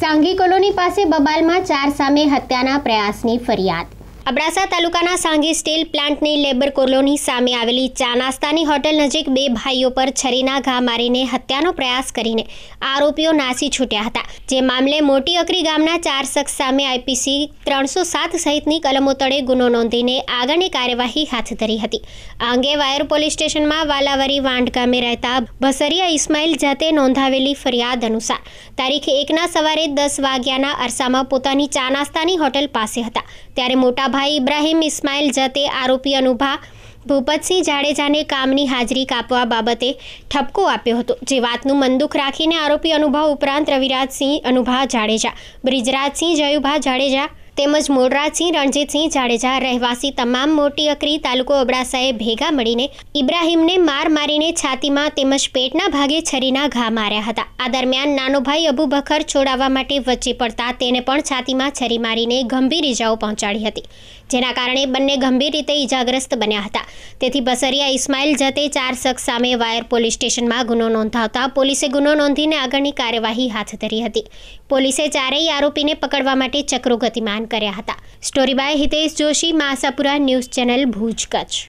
Sanghi colony पासे बबालमां 4 सामे हत्याना प्रयासनी फरियाद। अबरासा तालुकाना सांघी स्टील प्लांटनी लेबर कोलोनी सामे आवेली चा नास्तानी होटल नजीक बे भाईओ पर छरीना घा मारीने हत्यानो प्रयास करीने आरोपीओ नासी छूट्या हता। जे मामले मोटी अकरी गामना 4 शख्स सामे आईपीसी 307 सहितनी कलमो तळे गुनो नोंधीने आगळनी कार्यवाही हाथ धरी हती। आ अंगे वायर पोलीस स्टेशनमां वालावरी वांड गामे रहेता बसरिया इस्माइल जाते नोंधावेली फरियाद अनुसार तारीख 1 सवारे 10 वाग्याना अरसामां पोतानी चा नास्तानी होटल पासे हता, त्यारे मोटा भाई इब्राहिम इस्माइल जते आरोपी अनुभा भूपतसिंह जाडेजाने कामनी हाजरी कापवा बाबते ठपको आप्यो हतो। जे वातनु मंदुख राखीने आरोपी अनुभा उपरांत रविराजसिंह अनुभा जाडेजा, ब्रिजराजसिंह जयुभा जाडेजा તેમજ મોડરાજસિંહ રણજીતસિંહ જાડેજા રહેવાસી તમામ મોટી અકરી તાલુકો અબડાસાએ ભેગા મળીને ઇબ્રાહીમને માર મારીને છાતીમાં તેમજ પેટના ભાગે છરીના ઘા માર્યા હતા। આ દરમિયાન નાનો ભાઈ અબુબકર છોડાવવા માટે વચ્ચે પડતા તેને પણ છાતીમાં છરી મારીને ગંભીર ઈજાઓ પહોંચાડી હતી, જેના કારણે બંને ગંભીર રીતે ઈજાગ્રસ્ત બન્યા હતા। તેથી બસરિયા ઇસ્માઇલ જતે 4 શખ્સ સામે વાયર પોલીસ સ્ટેશનમાં ગુનો નોંધાવતા પોલીસે ગુનો નોંધીને આગળની કાર્યવાહી હાથ ધરી હતી। પોલીસે ચારેય આરોપીને પકડવા માટે ચક્રો ગતિમાન કર્યા હતા। Story by Hitesh Joshi, Ashapura news channel, Bhuj Kutch.